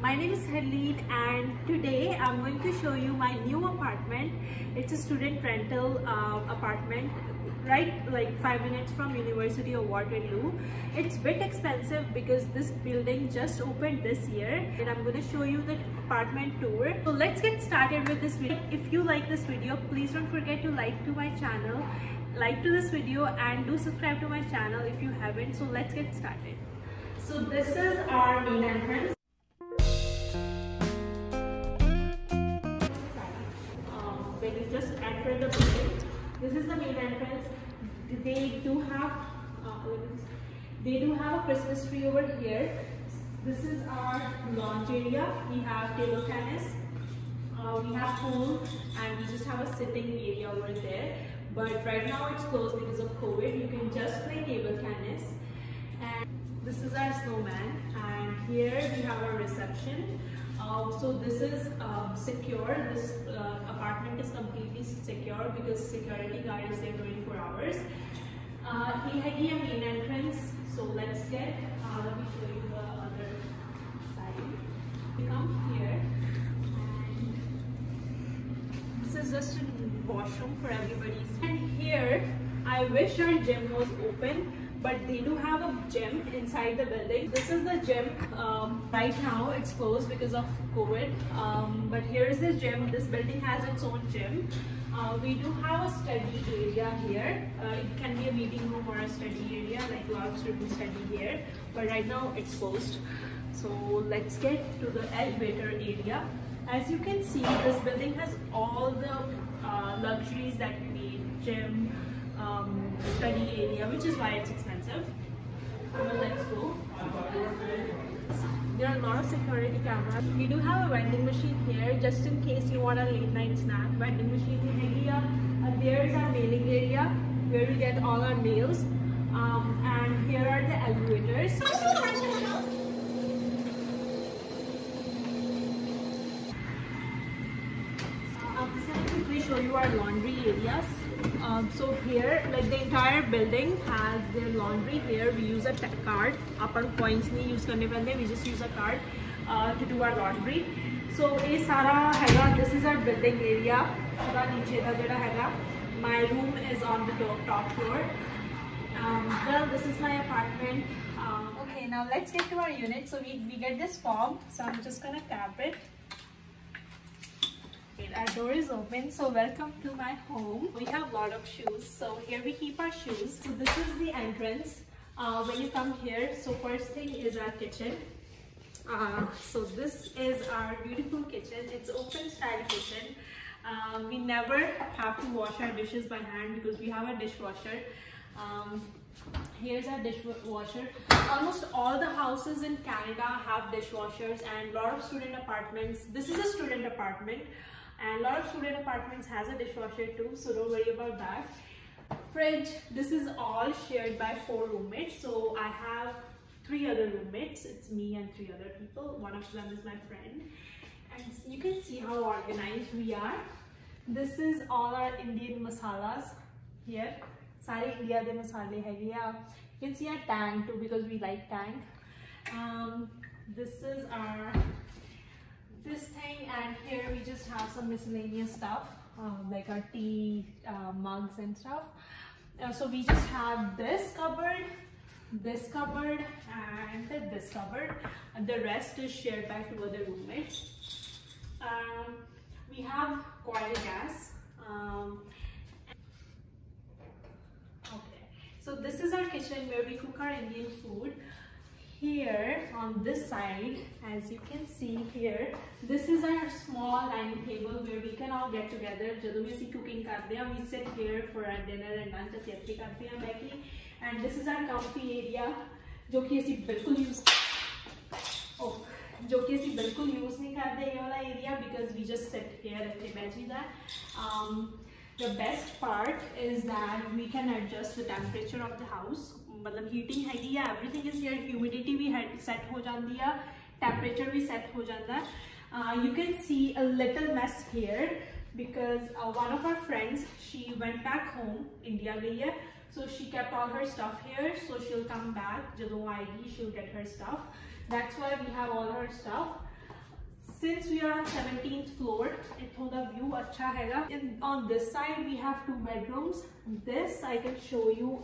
My name is Harleen, and today I'm going to show you my new apartment. It's a student rental apartment, right, like 5 minutes from University of Waterloo. It's a bit expensive because this building just opened this year, and I'm going to show you the apartment tour. So let's get started with this video. If you like this video, please don't forget to like this video and do subscribe to my channel if you haven't. So let's get started. So this is our main entrance. When you just enter the building, this is the main entrance. They do have a Christmas tree over here. This is our lounge area. We have table tennis, we have pool, and we just have a sitting area over there. But right now it's closed because of COVID. You can just play table tennis. And this is our snowman, and here we have our reception. So this is secure. This apartment is completely secure because security guard is there 24 hours. He has a main entrance. So let's get. Let me show you the other side. We come here. And this is just a washroom for everybody's. And here, I wish our gym was open, but they do have a gym inside the building. This is the gym. Right now it's closed because of COVID, but here is the gym. This building has its own gym. We do have a study area here. It can be a meeting room or a study area, like lots of students study here, but right now it's closed. So let's get to the elevator area. As you can see, this building has all the luxuries that you need. Gym, study area, which is why it's expensive. But let's go. There are a lot of security cameras. We do have a vending machine here, just in case you want a late night snack. Vending machine area. There is our mailing area where we get all our mails. And here are the elevators. We show you our laundry areas. So here, like the entire building has their laundry. Here we use a card. Upon coins नहीं use करने पड़ते, we just use a card to do our laundry. So ये सारा हैगा. This is our building area. थोड़ा नीचे था जरा हैगा. My room is on the top floor. Well, this is my apartment. Okay, now let's get to our unit. So we get this form. So I'm just gonna tap it. Our door is open, so welcome to my home. We have a lot of shoes, so here we keep our shoes. So this is the entrance when you come here. So first thing is our kitchen. So this is our beautiful kitchen. It's open style kitchen. We never have to wash our dishes by hand because we have a dishwasher. Here's our dishwasher. Almost all the houses in Canada have dishwashers, and a lot of student apartments. This is a student apartment, and a lot of student apartments has a dishwasher too, so don't worry about that. Fridge. This is all shared by 4 roommates, so I have 3 other roommates. It's me and 3 other people. One of them is my friend, and you can see how organized we are. This is all our Indian masalas here. सारे India दे मसाले है ये आप you can see our tank too because we like tank. This is this thing and here we just have some miscellaneous stuff like our tea mugs and stuff. So we just have this cupboard and this cupboard, and the rest is shared by 2 other roommates. We have coil gas. So this is our kitchen where we cook our Indian food. Here on this side, as you can see here, this is our small dining table where we can all get together. Jadon we see cooking karde hain, we sit here for our dinner and lunch assembly karde hain baiki. And this is our comfy area, jo ki aisi bilkul use nahi karde ye wala area because we just sit here and we baith jaate. The best part is that we can adjust the temperature of the house. मतलब heating है कि या everything is here. Humidity भी set हो जाती है, temperature भी set हो जाता है. You can see a little mess here because one of our friends, she went back home, India गई है, so she kept all her stuff here. So she'll come back, जब वो आएगी she'll get her stuff. That's why we have all her stuff. Since we are on 17th floor, thoda view acha hai. On this side we have two bedrooms. This I can show you.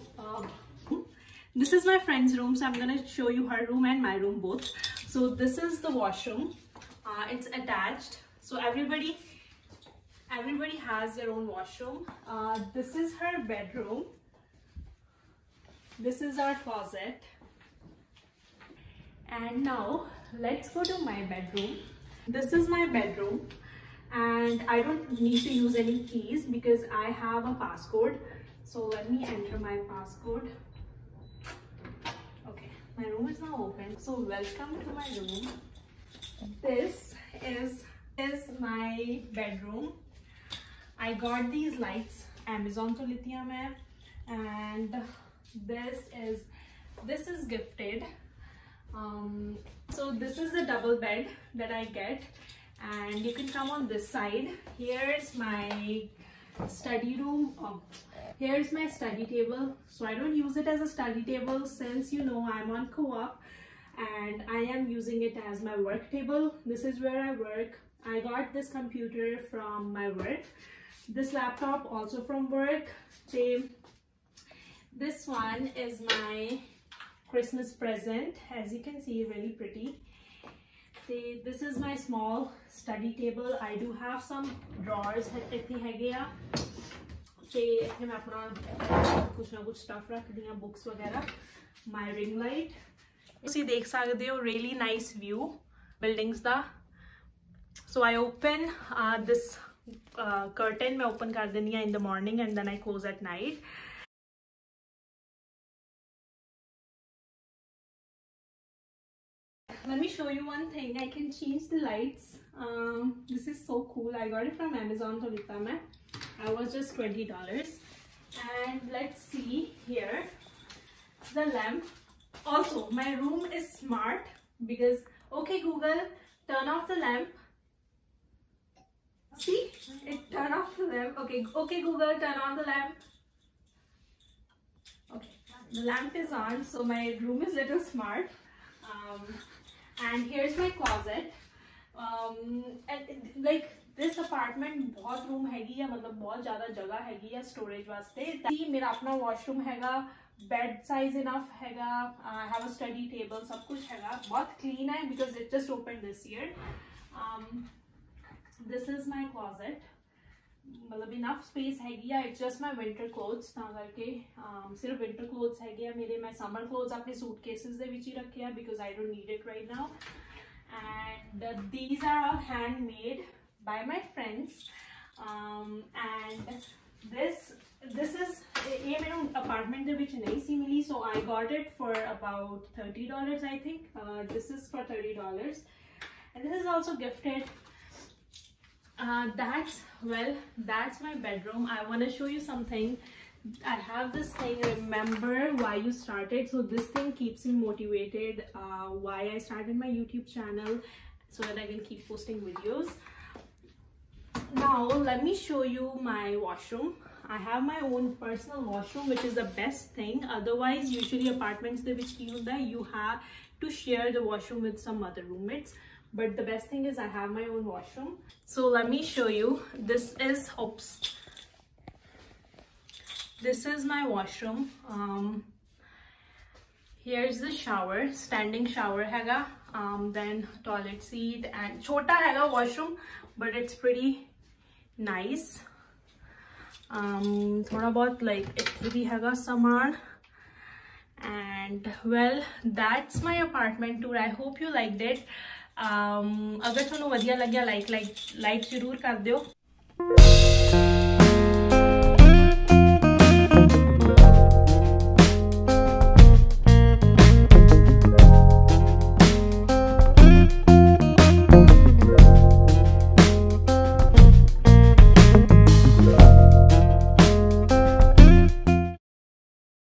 This is my friend's room, so I'm gonna show you her room and my room both. So this is the washroom. It's attached, so everybody has their own washroom. This is her bedroom. This is our closet. And now let's go to my bedroom. This is my bedroom, and I don't need to use any keys because I have a passcode. So let me enter my passcode. Okay, my room is now open. So welcome to my room. This is my bedroom. I got these lights Amazon to lithium hai, and this is gifted. So this is the double bed that I get, and you can come on this side. Here's my study room. Here's my study table. So I don't use it as a study table since, you know, I'm on co-op, and I am using it as my work table. This is where I work. I got this computer from my work, this laptop also from work. This one is my Christmas present, as you can see, really pretty. This is my small study table. I do have some drawers. Books, my ring light. You can see really nice view buildings da. So I open this curtain. I open in the morning and then I close at night. Let me show you one thing. I can change the lights. This is so cool. I got it from Amazon. I was just $20. And let's see here. The lamp. Also, my room is smart because, okay Google, turn off the lamp. See? It turned off the lamp. Okay Google, turn on the lamp. Okay, the lamp is on, so my room is little smart. And here's my closet. And like this apartment बहुत room है या मतलब बहुत ज़्यादा जगह है या storage वास्ते. ये मेरा अपना washroom हैगा, bed size enough हैगा, I have a study table, सब कुछ हैगा. बहुत clean है because it just opened this year. This is my closet. मतलब enough space हैगी या it's just my winter clothes ना करके सिर्फ winter clothes हैगी या मेरे मैं summer clothes अपने suitcases दे विची रखे या because I don't need it right now. And these are all handmade by my friends. And this is ये मेरे apartment दे विच नहीं सी मिली, so I got it for about $30 I think. This is for $30, and this is also gifted. That's my bedroom. I want to show you something. I have this thing, remember why you started. So this thing keeps me motivated, why I started my YouTube channel, so that I can keep posting videos. Now let me show you my washroom. I have my own personal washroom, which is the best thing. Otherwise usually apartments they which you have to share the washroom with some other roommates. But the best thing is I have my own washroom. So let me show you. This is my washroom. Here's the shower, standing shower हैगा. Then toilet seat, and छोटा हैगा washroom, but it's pretty nice. थोड़ा बहुत like इतनी भी हैगा सामान. And well, that's my apartment tour. I hope you liked it. अगर तुमने वधिया लग गया लाइक जरूर कर दो